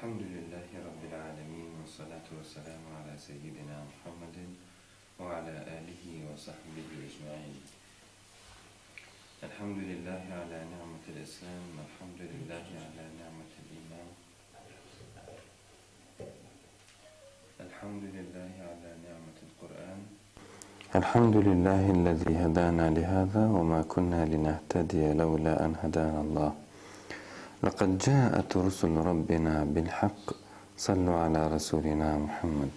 Elhamdülillahi Rabbil alemin ve salatu ve selamu ala seyyidina Muhammedin ve ala alihi ve sahbihi ecmain. Elhamdülillahi ala ni'metil islam, elhamdülillahi ala ni'metil iman, elhamdülillahi ala ni'metil Kur'an. Elhamdülillahillezî hedâna lihâzâ ve mâ kunnâ linehtediye levlâ en hedânallâh. لقد جاءت رسل ربنا بالحق صلوا على رسولنا محمد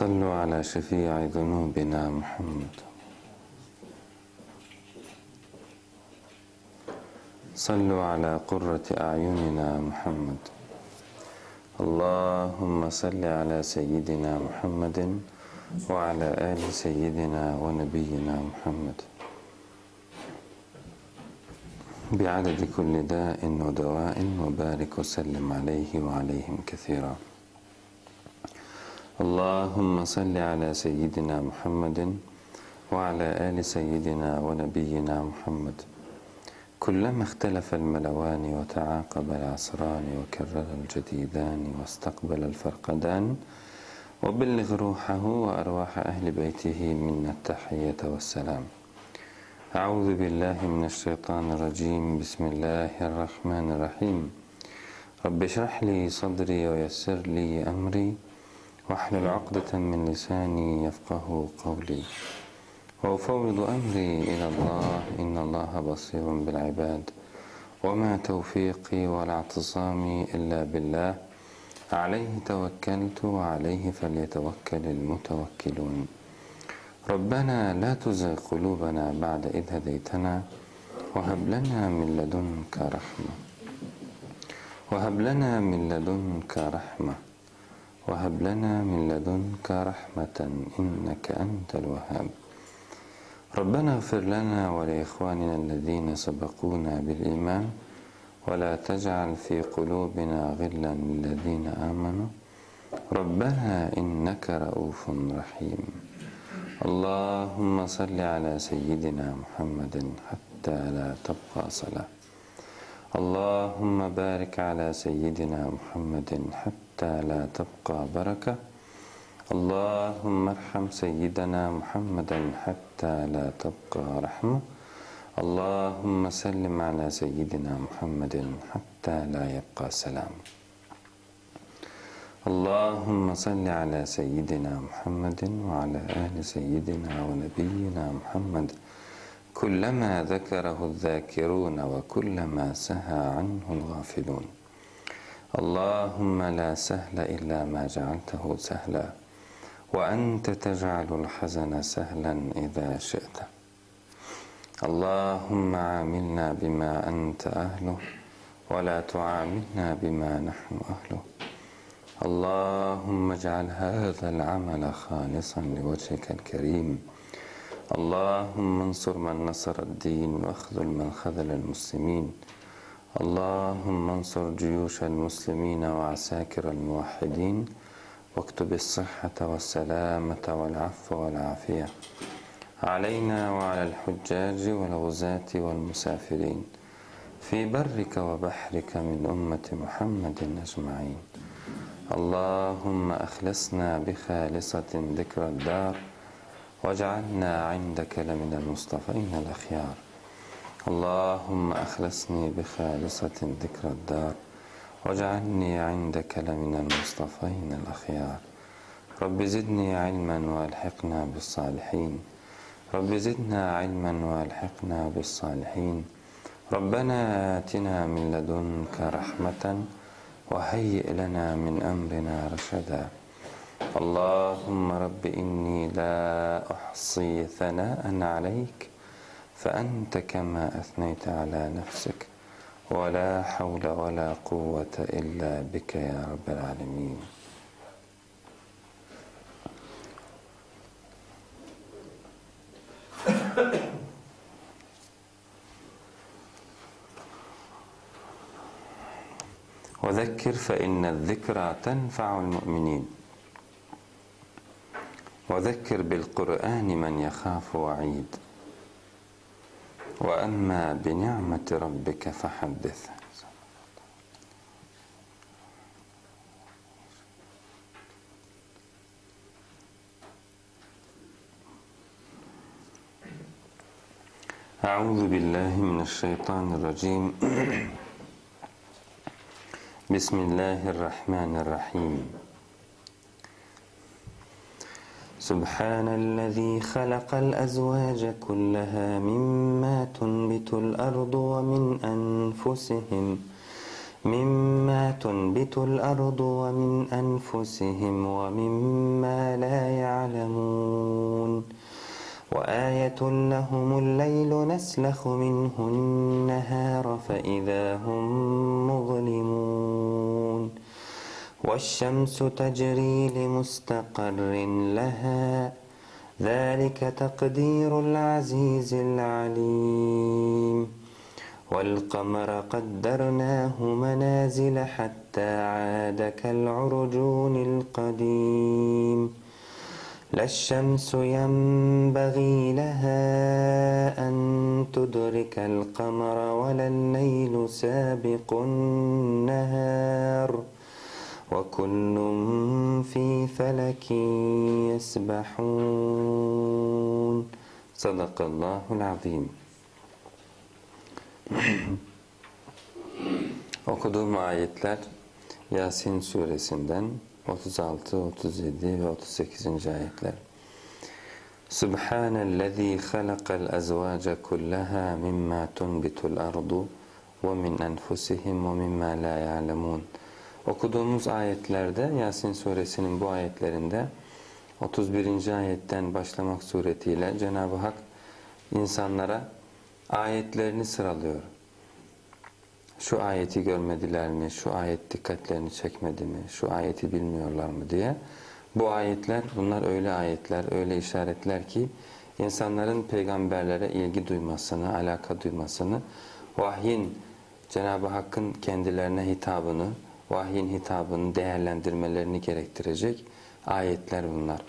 صلوا على شفيع ذنوبنا محمد صلوا على قرة أعيننا محمد اللهم صل على سيدنا محمد وعلى آل سيدنا ونبينا محمد بعدد كل داء ودواء وبارك وسلم عليه وعليهم كثيرا اللهم صل على سيدنا محمد وعلى آل سيدنا ونبينا محمد كلما اختلف الملوان وتعاقب العصران وكرر الجديدان واستقبل الفرقدان وبلغ روحه وأرواح أهل بيته منا التحية والسلام. أعوذ بالله من الشيطان الرجيم. بسم الله الرحمن الرحيم. رب اشرح لي صدري ويسر لي أمري واحلل عقدة من لساني يفقه قولي وأفوض أمري إلى الله إن الله بصير بالعباد. وما توفيقي ولا اعتصامي إلا بالله عليه توكلت وعليه فليتوكل المتوكلون. ربنا لا تزغ قلوبنا بعد إذ هديتنا وهب لنا من لدنك رحمة وهب لنا من لدنك رحمة وهب لنا من لدنك رحمة إنك أنت الوهاب. ربنا اغفر لنا ولإخواننا الذين سبقونا بالإيمان ولا تجعل في قلوبنا غلا للذين آمنوا ربنا إنك رؤوف رحيم. اللهم صل على سيدنا محمد حتى لا تبقى صلاة. اللهم بارك على سيدنا محمد حتى لا تبقى بركة. اللهم ارحم سيدنا محمدا حتى لا تبقى رحمة. اللهم سلم على سيدنا محمد حتى لا يبقى سلام. اللهم صل على سيدنا محمد وعلى آل سيدنا ونبينا محمد كلما ذكره الذاكرون وكلما سهى عنه الغافلون. اللهم لا سهل إلا ما جعلته سهلا وأنت تجعل الحزن سهلا إذا شئت. اللهم عاملنا بما أنت أهله ولا تعاملنا بما نحن أهله. اللهم اجعل هذا العمل خالصا لوجهك الكريم. اللهم انصر من نصر الدين واخذل من خذل المسلمين. اللهم انصر جيوش المسلمين وعساكر الموحدين واكتب الصحة والسلامة والعفو والعافية علينا وعلى الحجاج والغزاة والمسافرين في برك وبحرك من أمة محمد أجمعين. اللهم أخلصنا بخالصة ذكر الدار واجعلنا عندك لمن المصطفين الأخيار. اللهم أخلصني بخالصة ذكر الدار واجعلني عندك لمن المصطفين الأخيار. رب زدني علما والحقنا بالصالحين. رب زدنا علما والحقنا بالصالحين. ربنا آتنا من لدنك رحمة وهيئ لنا من أمرنا رشدا. اللهم رب إني لا أحصي ثناء عليك فأنت كما أثنيت على نفسك ولا حول ولا قوة إلا بك يا رب العالمين. وذكر فإن الذكرى تنفع المؤمنين. وذكر بالقرآن من يخاف وعيد. Ve emmâ bi ni'meti rabbike fehaddis. Euzu billahi mineşşeytanirracim. Bismillahirrahmanirrahim. Subhanellezî halakal azvâce kullahâ mimmâ tunbitul ardu ve min anfusihim ve mimmâ lâ ya'lemûn. وآية لهم الليل نسلخ منه النهار فإذا هم مظلمون والشمس تجري لمستقر لها ذلك تقدير العزيز العليم والقمر قدرناه منازل حتى عاد كالعرجون القديم لا الشمس ينبغي لها أن تدرك القمر ولا الليل سابق النهار وكل في فلك يسبحون. صدق الله العظيم. Okuduğum ayetler Yasin suresinden 36, 37 ve 38. ayetler. Subhanellezî halakal azvâce kullahâ mimmâ tunbitul ardu ve min enfusihim ve mimmâ lâ ya'lemûn. Okuduğumuz ayetlerde, Yasin suresinin bu ayetlerinde 31. ayetten başlamak suretiyle Cenab-ı Hak insanlara ayetlerini sıralıyor. Şu ayeti görmediler mi, şu ayet dikkatlerini çekmedi mi, şu ayeti bilmiyorlar mı diye. Bu ayetler, bunlar öyle ayetler, öyle işaretler ki insanların peygamberlere ilgi duymasını, alaka duymasını, vahyin, Cenab-ı Hakk'ın kendilerine hitabını, vahyin hitabını değerlendirmelerini gerektirecek ayetler bunlar.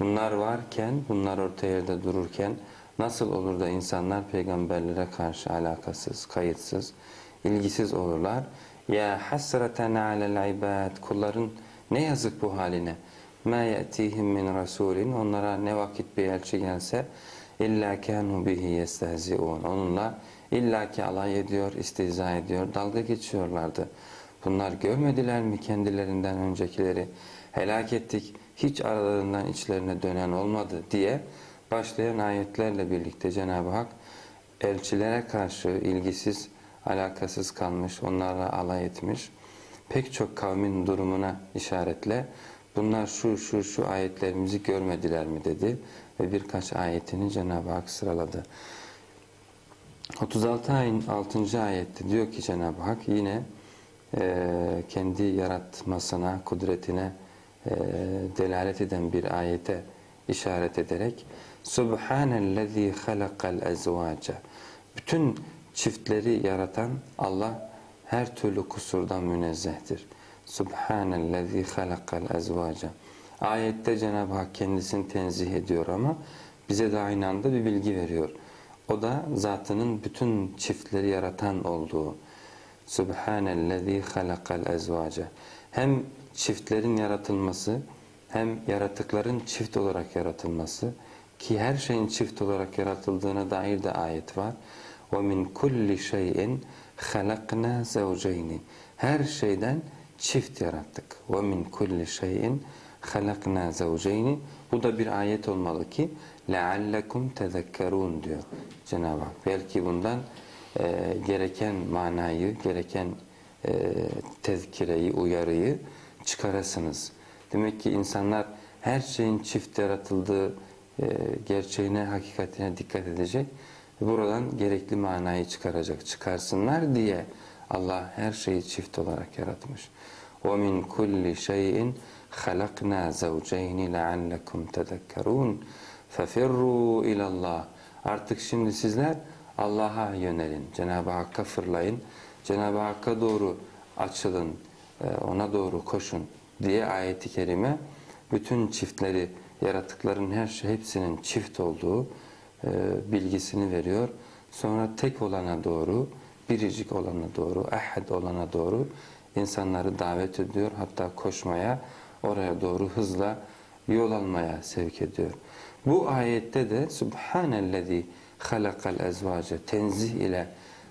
Bunlar varken, bunlar orta yerde dururken nasıl olur da insanlar peygamberlere karşı alakasız, kayıtsız, ilgisiz olurlar. Ya hasreten alel ibad. Kulların ne yazık bu haline. Ma yatihim min rasulin. Onlara ne vakit bir elçi gelse illa kanu bihi yestehziun. Onunla illa ki alay ediyor, istihza ediyor, dalga geçiyorlardı. Bunlar görmediler mi kendilerinden öncekileri? Helak ettik. Hiç aralarından içlerine dönen olmadı diye başlayan ayetlerle birlikte Cenab-ı Hak elçilere karşı ilgisiz, alakasız kalmış, onlarla alay etmiş pek çok kavmin durumuna işaretle bunlar şu ayetlerimizi görmediler mi dedi ve birkaç ayetini Cenab-ı Hak sıraladı. 36 ayın 6. ayette diyor ki Cenab-ı Hak yine kendi yaratmasına, kudretine delalet eden bir ayete işaret ederek Subhanellezî halakal azvâce. Bütün çiftleri yaratan Allah her türlü kusurdan münezzehtir. Subhanellezî halakal azvâce. Ayette Cenab-ı Hak kendisini tenzih ediyor ama bize de aynı anda bir bilgi veriyor. O da zatının bütün çiftleri yaratan olduğu. Subhanellezî halakal azvâce. Hem çiftlerin yaratılması hem yaratıkların çift olarak yaratılması ki her şeyin çift olarak yaratıldığına dair de ayet var. وَمِنْ كُلِّ شَيْءٍ خَلَقْنَا زَوْجَيْنِ. Her şeyden çift yarattık. وَمِنْ كُلِّ شَيْءٍ خَلَقْنَا زَوْجَيْنِ. Bu da bir ayet olmalı ki لَعَلَّكُمْ تَذَكَّرُونَ diyor Cenab-ı Hak. Belki bundan gereken manayı, gereken tezkireyi, uyarıyı çıkarasınız. Demek ki insanlar her şeyin çift yaratıldığı gerçeğine, hakikatine dikkat edecek. Buradan gerekli manayı çıkaracak, çıkarsınlar diye Allah her şeyi çift olarak yaratmış. وَمِنْ كُلِّ شَيْءٍ خَلَقْنَا زَوْجَيْنِ لَعَلَّكُمْ تَذَكَّرُونَ. فَفِرُّوا اِلَى اللّٰهِ. Artık şimdi sizler Allah'a yönelin, Cenab-ı Hakk'a fırlayın, Cenab-ı Hakk'a doğru açılın, ona doğru koşun diye ayeti kerime bütün çiftleri, yaratıkların her şey, hepsinin çift olduğu bilgisini veriyor. Sonra tek olana doğru, biricik olana doğru, ahad olana doğru insanları davet ediyor. Hatta koşmaya, oraya doğru hızla yol almaya sevk ediyor. Bu ayette de Subhanellezî halakal ezvâce tenzih ile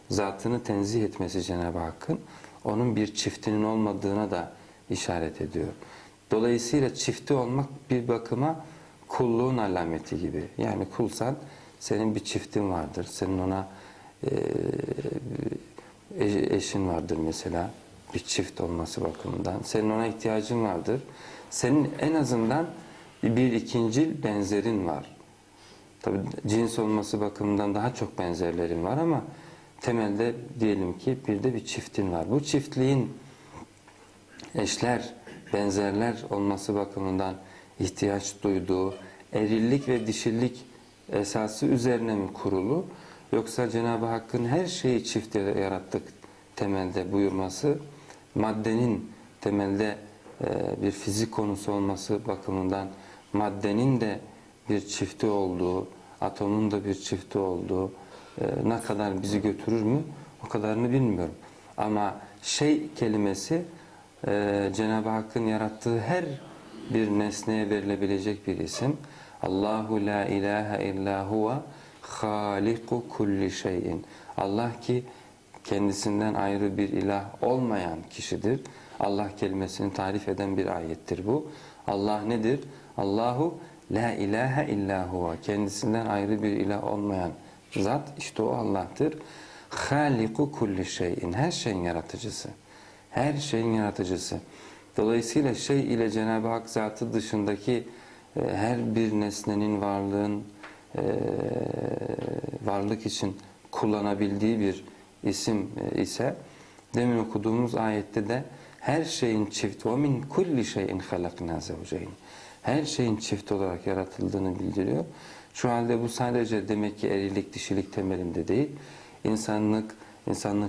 zatını tenzih etmesi Cenab-ı Hakk'ın onun bir çiftinin olmadığına da işaret ediyor. Dolayısıyla çifti olmak bir bakıma kulluğun alameti gibi. Yani kulsan senin bir çiftin vardır, senin ona eşin vardır mesela, bir çift olması bakımından. Senin ona ihtiyacın vardır. Senin en azından bir ikincil benzerin var. Tabii cins olması bakımından daha çok benzerlerin var ama temelde diyelim ki bir de bir çiftin var. Bu çiftliğin eşler, benzerler olması bakımından ihtiyaç duyduğu erillik ve dişillik esası üzerine mi kurulu? Yoksa Cenab-ı Hakk'ın her şeyi çifte yarattık temelde buyurması, maddenin temelde bir fizik konusu olması bakımından maddenin de bir çifti olduğu, atomun da bir çifti olduğu ne kadar bizi götürür mü o kadarını bilmiyorum. Ama şey kelimesi Cenab-ı Hakk'ın yarattığı her bir nesneye verilebilecek bir isim. Allahu la ilahe illa huve haliku kulli şeyin. Allah ki kendisinden ayrı bir ilah olmayan kişidir. Allah kelimesini tarif eden bir ayettir bu. Allah nedir? Allahu la ilahe illa huve. Kendisinden ayrı bir ilah olmayan zat işte o Allah'tır. Haliku kulli şeyin. Her şeyin yaratıcısı. Her şeyin yaratıcısı. Dolayısıyla şey ile Cenab-ı Hak zatı dışındaki her bir nesnenin varlık için kullanabildiği bir isim ise demin okuduğumuz ayette de her şeyin çift ve min kulli şeyin halakna zevceyn. Her şeyin çift olarak yaratıldığını bildiriyor. Şu halde bu sadece demek ki erilik dişilik temelinde değil. İnsanlık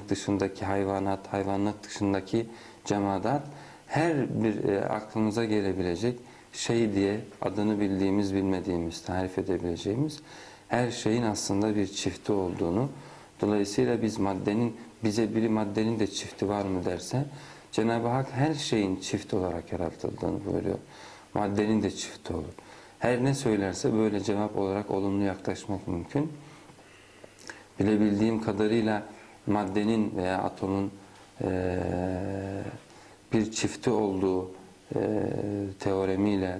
dışındaki hayvanat, hayvanlık dışındaki cemaat, her bir aklımıza gelebilecek şey diye adını bildiğimiz, bilmediğimiz, tarif edebileceğimiz her şeyin aslında bir çifti olduğunu. Dolayısıyla biz maddenin de çifti var mı derse, Cenab-ı Hak her şeyin çifti olarak yaratıldığını buyuruyor. Maddenin de çifti olur. Her ne söylerse böyle cevap olarak olumlu yaklaşmak mümkün. Bilebildiğim kadarıyla maddenin veya atomun bir çifti olduğu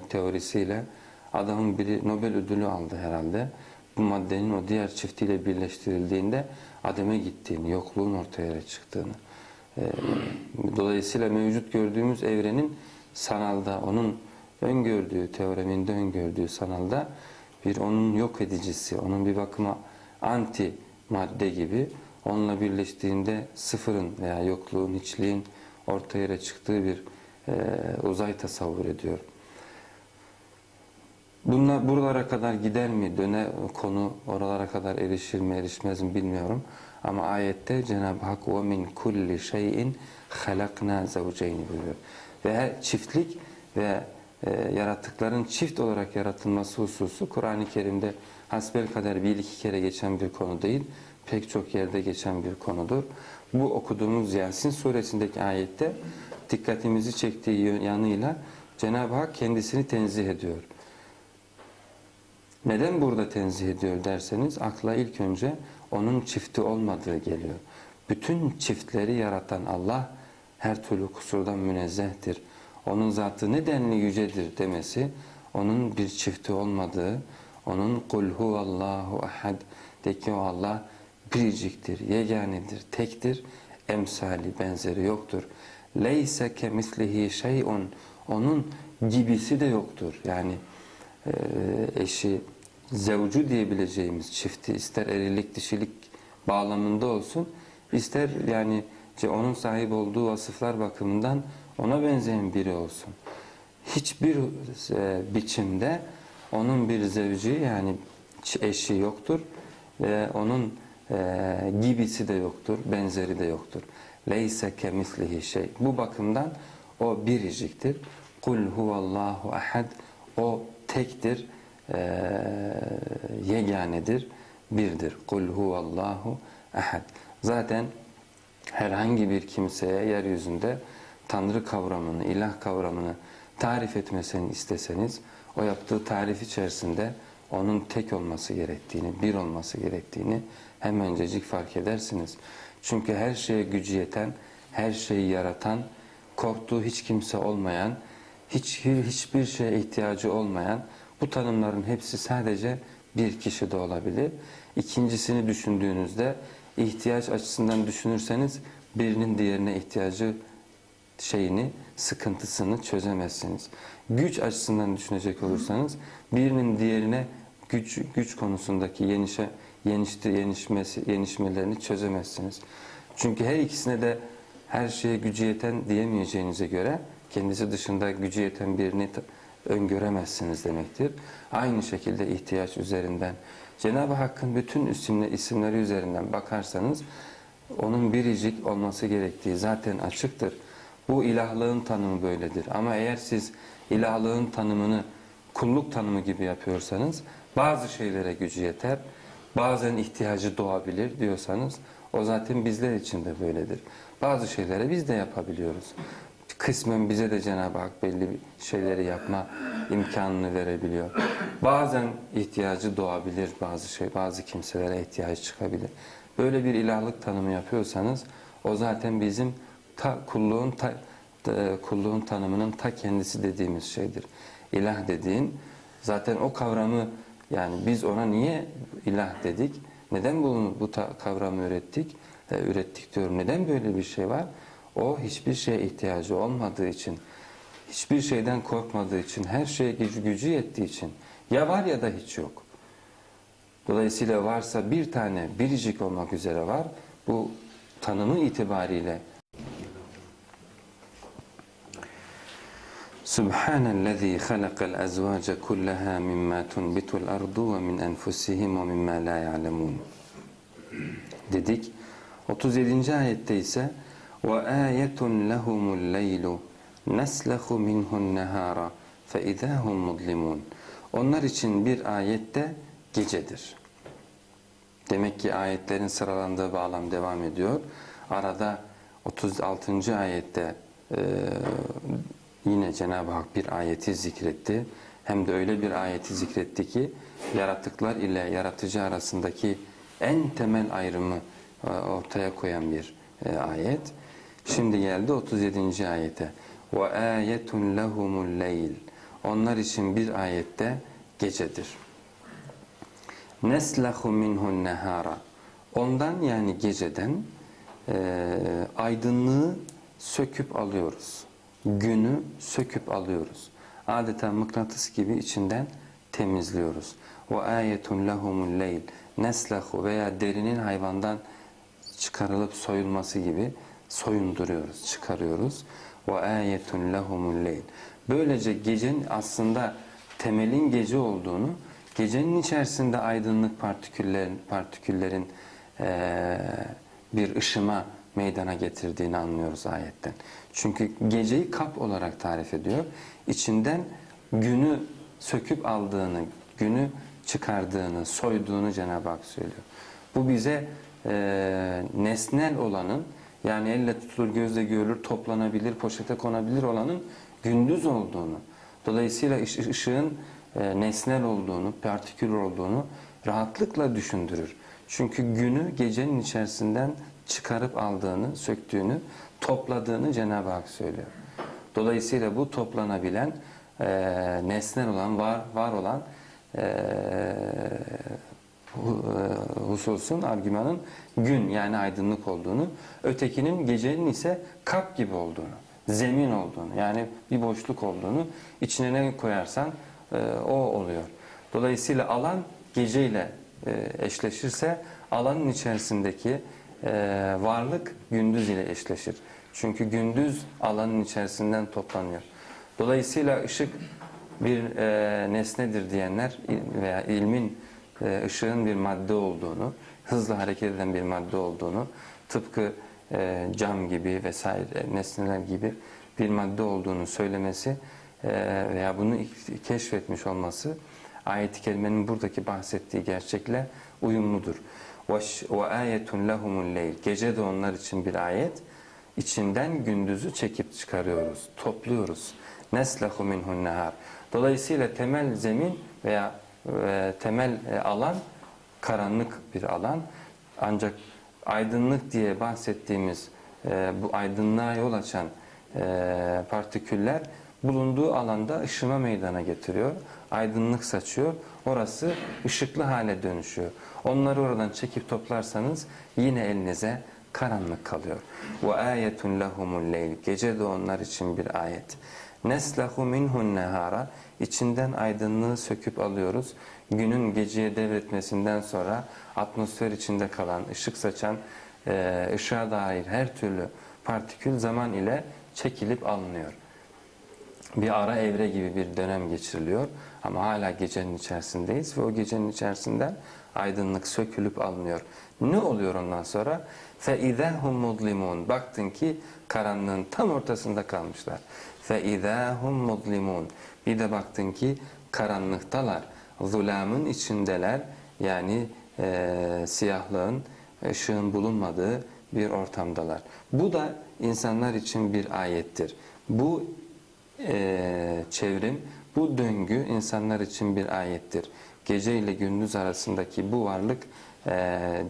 teorisiyle adamın biri Nobel ödülü aldı herhalde. Bu maddenin o diğer çiftiyle birleştirildiğinde ademe gittiğini, yokluğun ortaya çıktığını. Dolayısıyla mevcut gördüğümüz evrenin sanalda, onun öngördüğü, teoreminde öngördüğü sanalda bir onun yok edicisi, onun bir bakıma anti madde gibi onunla birleştiğinde sıfırın veya yokluğun, hiçliğin ortaya çıktığı bir uzay tasavvur ediyor. Bunlar buralara kadar gider mi? Konu oralara kadar erişir mi, erişmez mi bilmiyorum. Ama ayette Cenab-ı Hak ve min kulli şeyin halakna zevceyn buyuruyor. Ve her çiftlik ve yaratıkların çift olarak yaratılması hususu Kur'an-ı Kerim'de hasbelkader bir iki kere geçen bir konu değil, pek çok yerde geçen bir konudur. Bu okuduğumuz Yasin suresindeki ayette dikkatimizi çektiği yanıyla Cenab-ı Hak kendisini tenzih ediyor. Neden burada tenzih ediyor derseniz akla ilk önce onun çifti olmadığı geliyor. Bütün çiftleri yaratan Allah her türlü kusurdan münezzehtir. Onun zatı ne denli yücedir demesi, onun bir çifti olmadığı, onun kul huvallahu ahad de ki o Allah biriciktir, yeganedir, tektir, emsali benzeri yoktur. Leyse ke mislihi şey'un, onun gibisi de yoktur. Yani eşi, zevcu diyebileceğimiz çifti ister erilik dişilik bağlamında olsun, ister yani onun sahip olduğu vasıflar bakımından ona benzeyen biri olsun. Hiçbir biçimde onun bir zevci yani eşi yoktur ve onun gibisi de yoktur, benzeri de yoktur. Leyse ke mislihi şey. Bu bakımdan o biriciktir. Kul huvallahu ahad. O tektir, yeganedir birdir. Kul huvallahu ehad. Zaten herhangi bir kimseye yeryüzünde Tanrı kavramını, ilah kavramını tarif etmesini isteseniz, o yaptığı tarif içerisinde onun tek olması gerektiğini, bir olması gerektiğini hemencecik fark edersiniz. Çünkü her şeye gücü yeten, her şeyi yaratan, korktuğu hiç kimse olmayan, hiçbir şeye ihtiyacı olmayan, bu tanımların hepsi sadece bir kişi de olabilir. İkincisini düşündüğünüzde, ihtiyaç açısından düşünürseniz birinin diğerine ihtiyacı şeyini, sıkıntısını çözemezsiniz. Güç açısından düşünecek olursanız birinin diğerine güç konusundaki yenişmelerini çözemezsiniz. Çünkü her ikisine de her şeye gücü yeten diyemeyeceğinize göre kendisi dışında gücü yeten birini öngöremezsiniz demektir. Aynı şekilde ihtiyaç üzerinden, Cenab-ı Hakk'ın bütün isimleri üzerinden bakarsanız onun biricik olması gerektiği zaten açıktır. Bu ilahlığın tanımı böyledir. Ama eğer siz ilahlığın tanımını kulluk tanımı gibi yapıyorsanız, bazı şeylere gücü yeter, bazen ihtiyacı doğabilir diyorsanız, o zaten bizler için de böyledir. Bazı şeylere biz de yapabiliyoruz. Kısmen bize de Cenab-ı Hak belli şeyleri yapma imkanını verebiliyor. Bazen ihtiyacı doğabilir, bazı kimselere ihtiyaç çıkabilir. Böyle bir ilahlık tanımı yapıyorsanız, o zaten bizim kulluğun tanımının kendisi dediğimiz şeydir. İlah dediğin zaten o kavramı, yani biz ona niye ilah dedik? Neden bu kavramı ürettik? Ürettik diyorum. Neden böyle bir şey var? O hiçbir şeye ihtiyacı olmadığı için, hiçbir şeyden korkmadığı için, her şeye gücü yettiği için, ya var ya da hiç yok. Dolayısıyla varsa bir tane biricik olmak üzere var. Bu tanımı itibariyle Subhanellezî halakal azvâce kullahâ mimmâ tunbitul ardu ve min enfusihim ve mimmâ lâ ya'lemûn dedik. 37. ayette ise وَآيَةٌ لَهُمُ اللَّيْلُ نَسْلَخُ مِنْهُ النَّهَارَ فَإِذَا هُمْ مُظْلِمُونَ Onlar için bir ayet de gecedir. Demek ki ayetlerin sıralandığı bağlam devam ediyor. Arada 36. ayette yine Cenab-ı Hak bir ayeti zikretti. Hem de öyle bir ayeti zikretti ki yaratıklar ile yaratıcı arasındaki en temel ayrımı ortaya koyan bir ayet. Şimdi geldi 37. ayete. وَآيَةٌ لَهُمُ اللَّيْلِ Onlar için bir ayette gecedir. نَسْلَخُ مِنْهُ النَّهَارَ Ondan, yani geceden aydınlığı söküp alıyoruz. Günü söküp alıyoruz. Adeta mıknatıs gibi içinden temizliyoruz. وَآيَةٌ لَهُمُ اللَّيْلِ نَسْلَخُ Veya derinin hayvandan çıkarılıp soyulması gibi soyunduruyoruz, çıkarıyoruz. وَآيَةٌ لَهُمُ اللَّيْلِ Böylece gecenin aslında temelin gece olduğunu, gecenin içerisinde aydınlık partiküllerin bir ışıma meydana getirdiğini anlıyoruz ayetten. Çünkü geceyi kap olarak tarif ediyor. İçinden günü söküp aldığını, günü çıkardığını, soyduğunu Cenab-ı Hak söylüyor. Bu bize nesnel olanın, yani elle tutulur, gözle görülür, toplanabilir, poşete konabilir olanın gündüz olduğunu, dolayısıyla ışığın nesnel olduğunu, partikül olduğunu rahatlıkla düşündürür. Çünkü günü gecenin içerisinden çıkarıp aldığını, söktüğünü, topladığını Cenab-ı Hak söylüyor. Dolayısıyla bu toplanabilen, nesnel olan, var olan hususun, argümanın gün, yani aydınlık olduğunu, ötekinin gecenin ise kap gibi olduğunu, zemin olduğunu, yani bir boşluk olduğunu, içine ne koyarsan o oluyor. Dolayısıyla alan geceyle eşleşirse alanın içerisindeki varlık gündüz ile eşleşir. Çünkü gündüz alanın içerisinden toplanıyor. Dolayısıyla ışık bir nesnedir diyenler veya ilmin ışığın bir madde olduğunu, hızlı hareket eden bir madde olduğunu, tıpkı cam gibi vesaire nesneler gibi bir madde olduğunu söylemesi veya bunu keşfetmiş olması, ayet-i kerimenin buradaki bahsettiği gerçekle uyumludur. وَآيَةٌ لَهُمُ اللَّيْلِ Gece de onlar için bir ayet. İçinden gündüzü çekip çıkarıyoruz, topluyoruz. نَسْلَهُ مِنْهُ النَّهَارِ Dolayısıyla temel zemin veya temel alan karanlık bir alan. Ancak aydınlık diye bahsettiğimiz bu aydınlığa yol açan partiküller bulunduğu alanda ışıma meydana getiriyor. Aydınlık saçıyor. Orası ışıklı hale dönüşüyor. Onları oradan çekip toplarsanız yine elinize karanlık kalıyor. وَآيَةٌ لَهُمُ اللَّيْلِ Gece de onlar için bir ayet. نَسْلَهُ مِنْهُ النَّهَارَ İçinden aydınlığı söküp alıyoruz. Günün geceye devretmesinden sonra atmosfer içinde kalan, ışık saçan, ışığa dair her türlü partikül zaman ile çekilip alınıyor. Bir ara evre gibi bir dönem geçiriliyor ama hala gecenin içerisindeyiz ve o gecenin içerisinden aydınlık sökülüp alınıyor. Ne oluyor ondan sonra? فَاِذَاهُمْ مُظْلِمُونَ Baktın ki karanlığın tam ortasında kalmışlar. فَاِذَاهُمْ مُظْلِمُونَ Bir de baktın ki karanlıktalar, zulâmın içindeler, yani siyahlığın, ışığın bulunmadığı bir ortamdalar. Bu da insanlar için bir ayettir. Bu çevrim, bu döngü insanlar için bir ayettir. Gece ile gündüz arasındaki bu varlık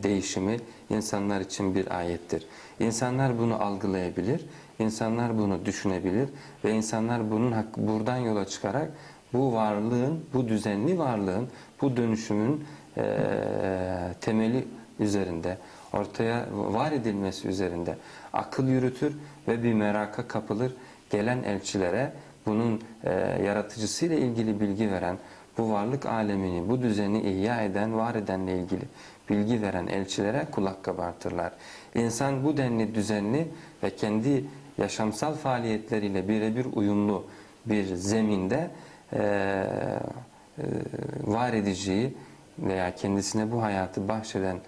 değişimi insanlar için bir ayettir. İnsanlar bunu algılayabilir, insanlar bunu düşünebilir ve insanlar bunun buradan yola çıkarak bu varlığın, bu düzenli varlığın, bu dönüşümün temeli üzerinde, ortaya var edilmesi üzerinde akıl yürütür ve bir meraka kapılır. Gelen elçilere bunun yaratıcısıyla ilgili bilgi veren, bu varlık alemini, bu düzeni ihya eden, var edenle ilgili bilgi veren elçilere kulak kabartırlar. İnsan bu denli düzenli ve kendi yaşamsal faaliyetleriyle birebir uyumlu bir zeminde var ediciyi veya kendisine bu hayatı bahşeden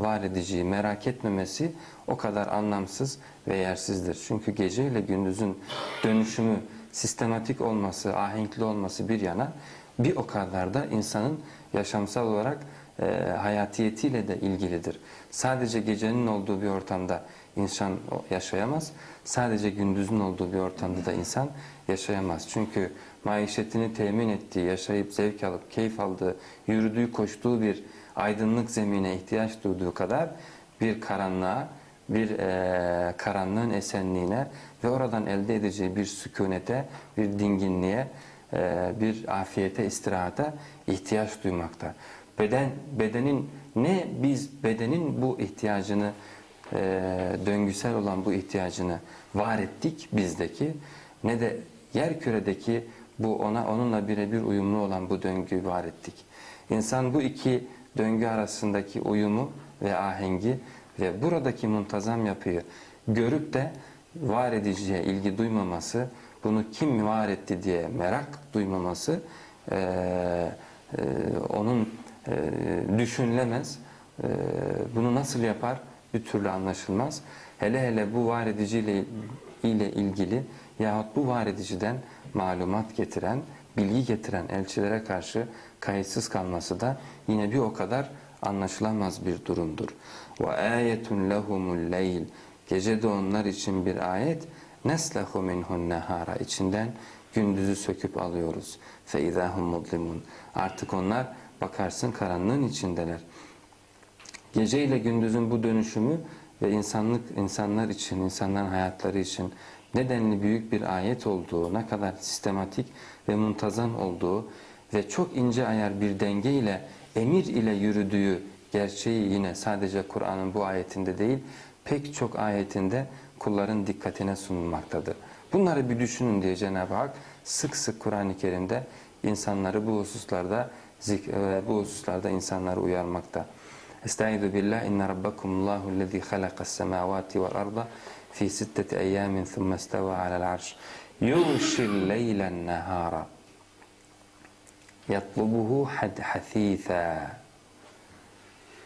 var ediciyi merak etmemesi o kadar anlamsız ve yersizdir. Çünkü gece ile gündüzün dönüşümü sistematik olması, ahenkli olması bir yana, bir o kadar da insanın yaşamsal olarak hayatiyetiyle de ilgilidir. Sadece gecenin olduğu bir ortamda insan yaşayamaz, sadece gündüzün olduğu bir ortamda da insan yaşayamaz. Çünkü maişetini temin ettiği, yaşayıp zevk alıp keyif aldığı, yürüdüğü, koştuğu bir aydınlık zemine ihtiyaç duyduğu kadar bir karanlığa, bir karanlığın esenliğine ve oradan elde edeceği bir sükunete, bir dinginliğe, bir afiyete, istirahata ihtiyaç duymakta. Bedenin bu ihtiyacını, döngüsel olan bu ihtiyacını var ettik bizdeki, ne de yerküredeki bu onunla birebir uyumlu olan bu döngüyü var ettik. İnsan bu iki döngü arasındaki uyumu ve ahengi ve buradaki muntazam yapıyı görüp de var ediciye ilgi duymaması, bunu kim var etti diye merak duymaması onun düşünülemez. Bunu nasıl yapar bir türlü anlaşılmaz. Hele hele bu var ediciyle ilgili yahut bu var ediciden malumat getiren, bilgi getiren elçilere karşı kayıtsız kalması da yine bir o kadar anlaşılamaz bir durumdur. وَآيَةٌ لَهُمُ اللَّيْلِ Gece de onlar için bir ayet. نَسْلَهُ مِنْهُ النَّهَارَ İçinden gündüzü söküp alıyoruz. فَاِذَا هُمْ مُظْلِمُونَ Artık onlar bakarsın karanlığın içindeler. Gece ile gündüzün bu dönüşümü ve insanlar için, insanların hayatları için nedenli büyük bir ayet olduğu, ne kadar sistematik ve muntazam olduğu ve çok ince ayar bir denge ile, emir ile yürüdüğü gerçeği yine sadece Kur'an'ın bu ayetinde değil, pek çok ayetinde kulların dikkatine sunulmaktadır. Bunları bir düşünün diye Cenab-ı Hak sık sık Kur'an-ı Kerim'de insanları bu hususlarda insanları uyarmakta. Estaizu billah inna rabbakumullahu lezî halakas semâvâti vel arda fî sitteti eyyâmin thumme istevâ alel arş yuğşil leylen nehâra yatlubuhu hadhathîthâ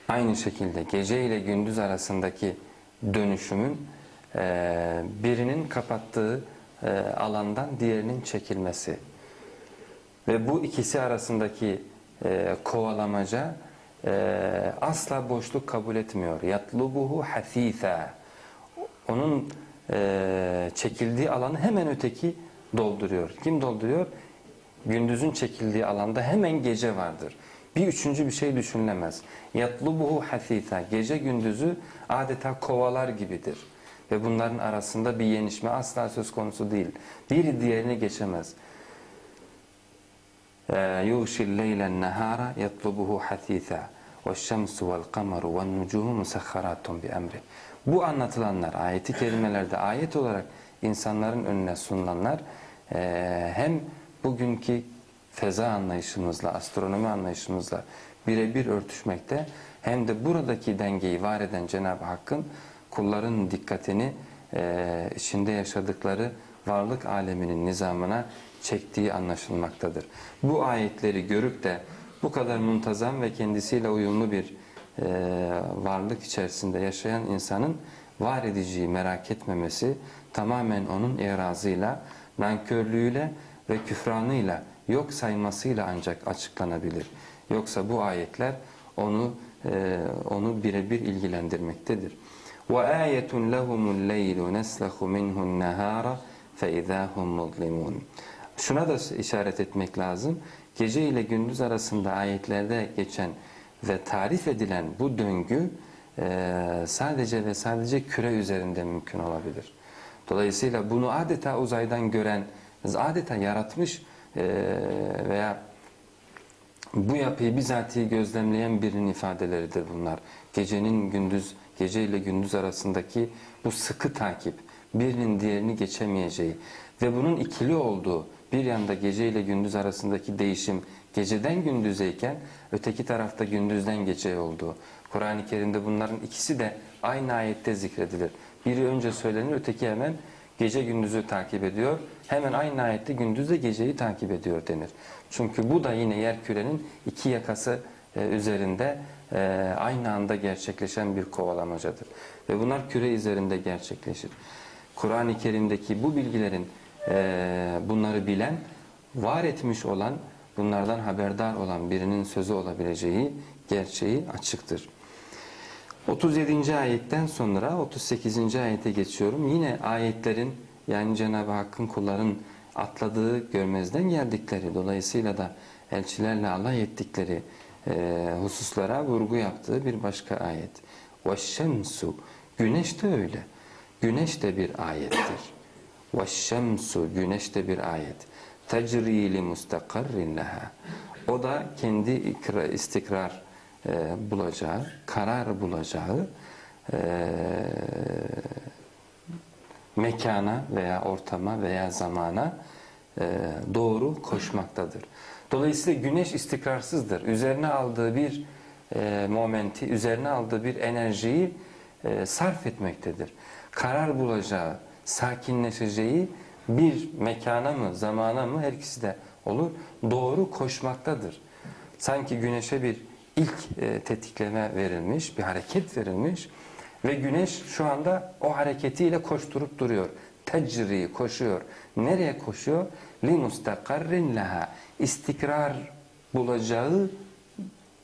Aynı şekilde gece ile gündüz arasındaki dönüşümün birinin kapattığı alandan diğerinin çekilmesi ve bu ikisi arasındaki kovalamaca asla boşluk kabul etmiyor. Yatlubuhu hasisa. Onun çekildiği alanı hemen öteki dolduruyor. Kim dolduruyor? Gündüzün çekildiği alanda hemen gece vardır. Bir üçüncü bir şey düşünülemez. Yatlubuhu hasisa. Gece gündüzü adeta kovalar gibidir. Ve bunların arasında bir yenişme asla söz konusu değil. Biri diğerine geçemez. Yughşil leylen nehara yatlubuhu hasisa. Ve'ş-şemsu ve'l-kameru ve'n-nucumu musahharatun bi'emri. Bu anlatılanlar, ayeti kerimelerde ayet olarak insanların önüne sunulanlar hem bugünkü feza anlayışımızla, astronomi anlayışımızla birebir örtüşmekte, hem de buradaki dengeyi var eden Cenab-ı Hakk'ın kulların dikkatini içinde yaşadıkları varlık aleminin nizamına çektiği anlaşılmaktadır. Bu ayetleri görüp de bu kadar muntazam ve kendisiyle uyumlu bir varlık içerisinde yaşayan insanın var ediciyi merak etmemesi tamamen onun irazıyla, nankörlüğüyle ve küfranıyla, yok saymasıyla ancak açıklanabilir. Yoksa bu ayetler onu birebir ilgilendirmektedir. وَآيَةٌ لَهُمُ اللَّيْلُ نَسْلَخُ مِنْهُ النَّهَارَ فَإِذَا هُمْ مُظْلِمُونَ. Şuna da işaret etmek lazım. Gece ile gündüz arasında ayetlerde geçen ve tarif edilen bu döngü sadece ve sadece küre üzerinde mümkün olabilir. Dolayısıyla bunu adeta uzaydan gören, adeta yaratmış veya bu yapıyı bizatihi gözlemleyen birinin ifadeleridir bunlar. Gecenin gündüz, gece ile gündüz arasındaki bu sıkı takip, birinin diğerini geçemeyeceği ve bunun ikili olduğu, bir yanda gece ile gündüz arasındaki değişim geceden gündüzeyken öteki tarafta gündüzden geceye olduğu. Kur'an-ı Kerim'de bunların ikisi de aynı ayette zikredilir. Biri önce söylenir, öteki hemen gece gündüzü takip ediyor. Hemen aynı ayette gündüz de geceyi takip ediyor denir. Çünkü bu da yine yerkürenin iki yakası üzerinde aynı anda gerçekleşen bir kovalamacadır. Ve bunlar küre üzerinde gerçekleşir. Kur'an-ı Kerim'deki bu bilgilerin bunları bilen, var etmiş olan, bunlardan haberdar olan birinin sözü olabileceği gerçeği açıktır. 37. ayetten sonra 38. ayete geçiyorum. Yine ayetlerin, yani Cenab-ı Hakk'ın kulların atladığı, görmezden geldikleri, dolayısıyla da elçilerle alay ettikleri hususlara vurgu yaptığı bir başka ayet. وَالشَّمْسُ. Güneş de öyle. Güneş de bir ayettir. وَالشَّمْسُ. Güneş de bir ayet. تَجْرِي لِمُسْتَقَرِّنْ لَهَا. O da kendi istikrar bulacağı, karar bulacağı mekana veya ortama veya zamana doğru koşmaktadır. Dolayısıyla güneş istikrarsızdır. Üzerine aldığı bir momenti, üzerine aldığı bir enerjiyi sarf etmektedir. Karar bulacağı, sakinleşeceği bir mekana mı, zamana mı, her ikisi de olur, doğru koşmaktadır. Sanki güneşe bir ilk tetikleme verilmiş, bir hareket verilmiş ve güneş şu anda o hareketiyle koşturup duruyor. Tecri, koşuyor. Nereye koşuyor? لِمُسْتَقَرِّنْ لَهَا. İstikrar bulacağı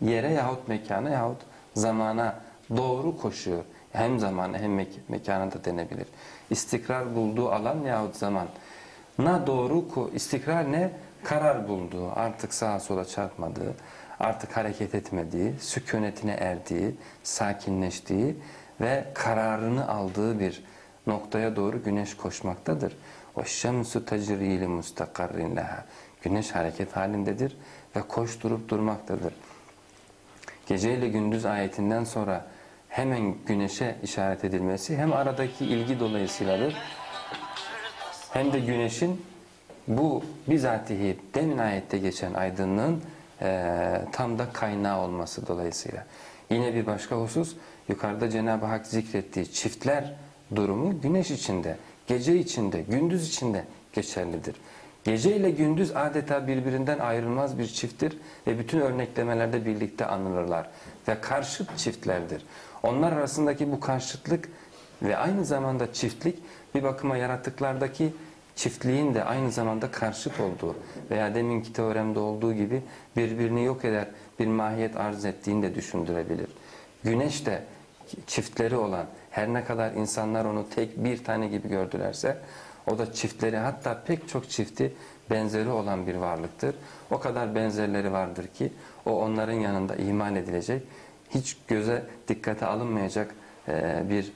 yere yahut mekana yahut zamana doğru koşuyor. Hem zamana hem mekana da denebilir. İstikrar bulduğu alan yahut zamana doğru, istikrar ne? Karar bulduğu, artık sağa sola çarpmadığı, artık hareket etmediği, sükunetine erdiği, sakinleştiği ve kararını aldığı bir noktaya doğru güneş koşmaktadır. وَالشَّمْسُ تَجْرِي لِمُسْتَقَرِّنْ لَهَا. Güneş hareket halindedir ve koşturup durmaktadır. Gece ile gündüz ayetinden sonra hemen güneşe işaret edilmesi hem aradaki ilgi dolayısıyladır, hem de güneşin bu bizatihi demin ayette geçen aydınlığın tam da kaynağı olması dolayısıyla. Yine bir başka husus, yukarıda Cenab-ı Hak zikrettiği çiftler durumu güneş içinde, gece içinde, gündüz içinde geçerlidir. Gece ile gündüz adeta birbirinden ayrılmaz bir çifttir ve bütün örneklemelerde birlikte anılırlar ve karşıt çiftlerdir. Onlar arasındaki bu karşıtlık ve aynı zamanda çiftlik bir bakıma yaratıklardaki çiftliğin de aynı zamanda karşıt olduğu veya deminki teoremde olduğu gibi birbirini yok eder bir mahiyet arz ettiğini de düşündürebilir. Güneş de çiftleri olan, her ne kadar insanlar onu tek bir tane gibi gördülerse, o da çiftleri, hatta pek çok çifti benzeri olan bir varlıktır. O kadar benzerleri vardır ki o onların yanında iman edilecek, hiç göze dikkate alınmayacak bir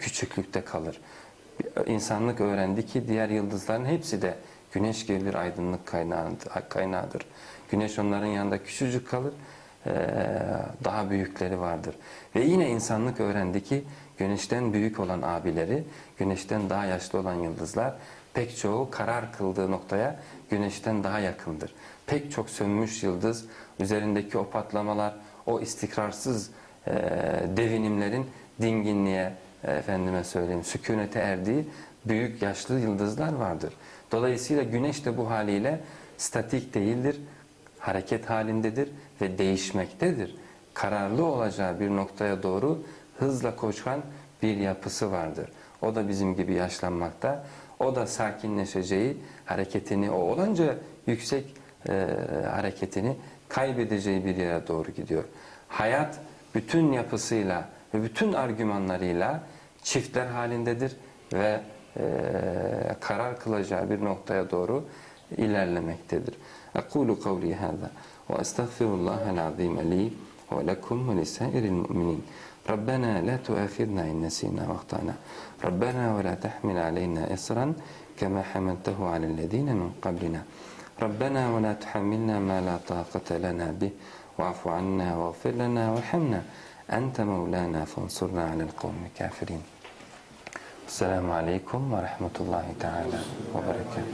küçüklükte kalır. İnsanlık öğrendi ki diğer yıldızların hepsi de güneş gibi bir aydınlık kaynağıdır. Güneş onların yanında küçücük kalır, daha büyükleri vardır. Ve yine insanlık öğrendi ki güneşten büyük olan abileri, güneşten daha yaşlı olan yıldızlar, pek çoğu karar kıldığı noktaya güneşten daha yakındır. Pek çok sönmüş yıldız, üzerindeki o patlamalar, o istikrarsız devinimlerin dinginliğe, efendime söyleyeyim, sükunete erdiği büyük yaşlı yıldızlar vardır. Dolayısıyla güneş de bu haliyle statik değildir, hareket halindedir ve değişmektedir. Kararlı olacağı bir noktaya doğru hızla koşan bir yapısı vardır. O da bizim gibi yaşlanmakta, o da sakinleşeceği, hareketini, o olanca yüksek hareketini kaybedeceği bir yere doğru gidiyor. Hayat bütün yapısıyla ve bütün argümanlarıyla çiftler halindedir ve karar kılacağı bir noktaya doğru ilerlemektedir. Ekulu kavli hâzâ ve estağfirullâhel azîme li ve lekum ve lisâiril mu'minîn. ربنا لا تؤاخذنا إن نسينا وأخطأنا ربنا ولا تحمل علينا إصرا كما حملته على الذين من قبلنا ربنا ولا تحملنا ما لا طاقة لنا به واعف عنا واغفر لنا وارحمنا أنت مولانا فانصرنا على القوم الكافرين. السلام عليكم ورحمة الله تعالى وبركاته.